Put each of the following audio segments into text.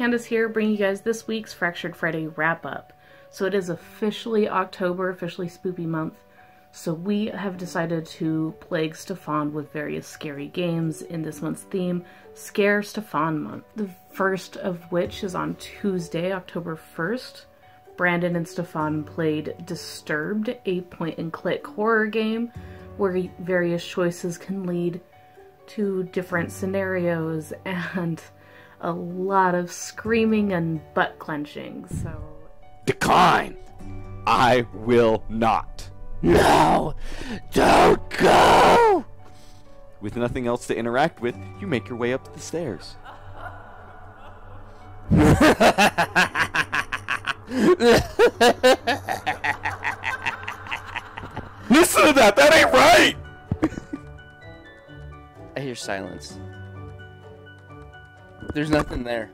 Candace here, bringing you guys this week's Fractured Friday Wrap Up. So it is officially October, officially Spoopy Month, so we have decided to plague Stefan with various scary games in this month's theme, Scare Stefan Month. The first of which is on Tuesday, October 1st. Brandon and Stefan played Disturbed, a point-and-click horror game where various choices can lead to different scenarios and a lot of screaming and butt clenching, so... Decline! I will not. No! Don't go! With nothing else to interact with, you make your way up the stairs. Listen to that! That ain't right! I hear silence. There's nothing there.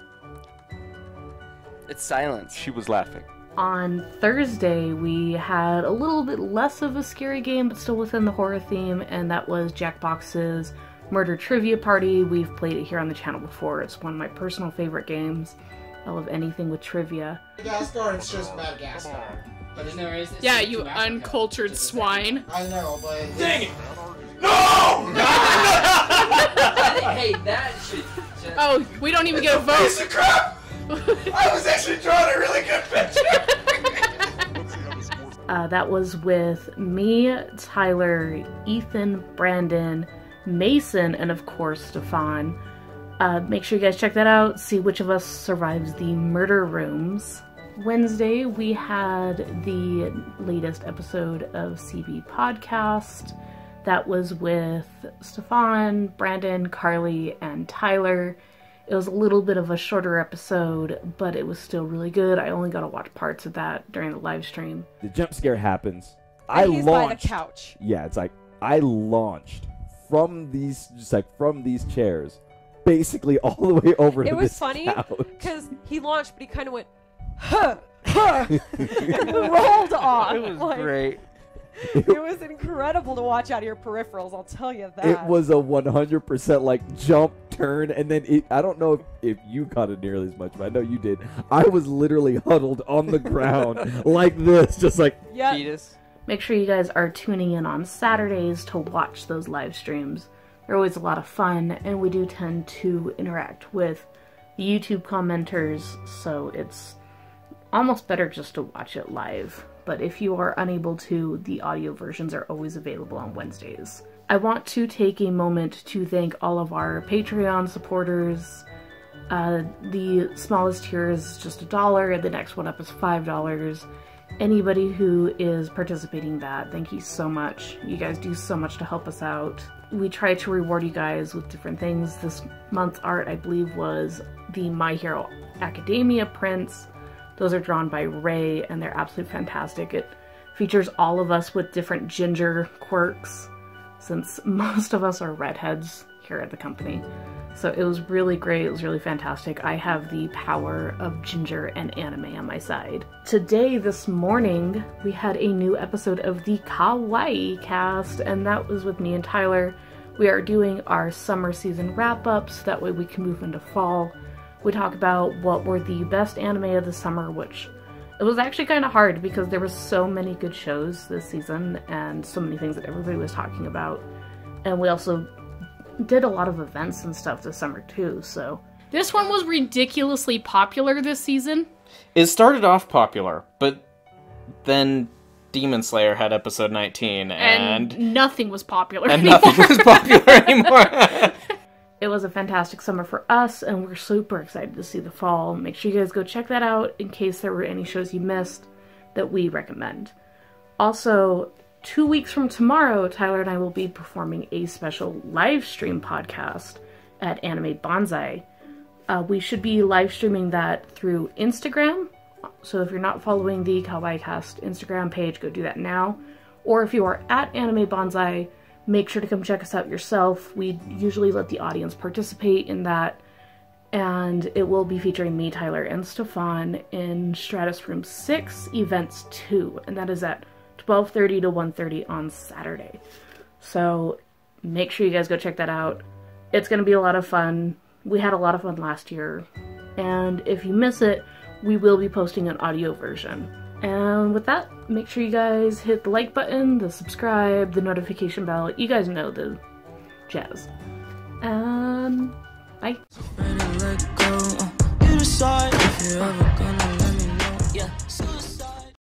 It's silence. She was laughing. On Thursday, we had a little bit less of a scary game, but still within the horror theme, and that was Jackbox's Murder Trivia Party. We've played it here on the channel before. It's one of my personal favorite games. I love anything with trivia. Madagascar, it's just Madagascar. But no reason, yeah, you uncultured swine. I know, but... Dang it! No! Hey, that should... Just... Oh, we don't even get a vote. Piece of crap! I was actually drawing a really good picture! That was with me, Tyler, Ethan, Brandon, Mason, and of course Stefan. Make sure you guys check that out, see which of us survives the murder rooms. Wednesday, we had the latest episode of CB Podcast. That was with Stefan, Brandon, Carly, and Tyler. It was a little bit of a shorter episode, but it was still really good. I only got to watch parts of that during the live stream. The jump scare happens. He's launched by the couch. Yeah, it's like I launched from these, just like from these chairs, basically all the way over to this couch. It was funny because he launched, but he kind of went, huh, huh, and rolled off. It was like, great. It was incredible to watch out of your peripherals, I'll tell you that. It was a 100% like jump, turn, and then it, I don't know if you caught it nearly as much, but I know you did. I was literally huddled on the ground like this, just like, yep. Make sure you guys are tuning in on Saturdays to watch those live streams. They're always a lot of fun, and we do tend to interact with the YouTube commenters, so it's almost better just to watch it live. But if you are unable to, the audio versions are always available on Wednesdays. I want to take a moment to thank all of our Patreon supporters. The smallest tier is just $1, the next one up is $5. Anybody who is participating in that, thank you so much. You guys do so much to help us out. We try to reward you guys with different things. This month's art, I believe, was the My Hero Academia prints. Those are drawn by Ray, and they're absolutely fantastic. It features all of us with different ginger quirks, since most of us are redheads here at the company. So it was really great, it was really fantastic. I have the power of ginger and anime on my side. Today, this morning, we had a new episode of the Kawaii Cast, and that was with me and Tyler. We are doing our summer season wrap-ups, that way we can move into fall. We talk about what were the best anime of the summer, which it was actually kind of hard because there were so many good shows this season and so many things that everybody was talking about. And we also did a lot of events and stuff this summer too, so. This one was ridiculously popular this season. It started off popular, but then Demon Slayer had episode 19 and nothing was popular anymore. It was a fantastic summer for us, and we're super excited to see the fall. Make sure you guys go check that out in case there were any shows you missed that we recommend. Also, 2 weeks from tomorrow, Tyler and I will be performing a special live stream podcast at Anime Banzai. We should be live streaming that through Instagram, so if you're not following the Kawaii Cast Instagram page, go do that now. Or if you are at Anime Banzai, make sure to come check us out yourself. We usually let the audience participate in that, and it will be featuring me, Tyler, and Stefan in Stratus Room 6, Events 2, and that is at 12:30 to 1:30 on Saturday. So make sure you guys go check that out. It's going to be a lot of fun. We had a lot of fun last year. and if you miss it, we will be posting an audio version. And with that, make sure you guys hit the like button, the subscribe, the notification bell. You guys know the jazz. Bye.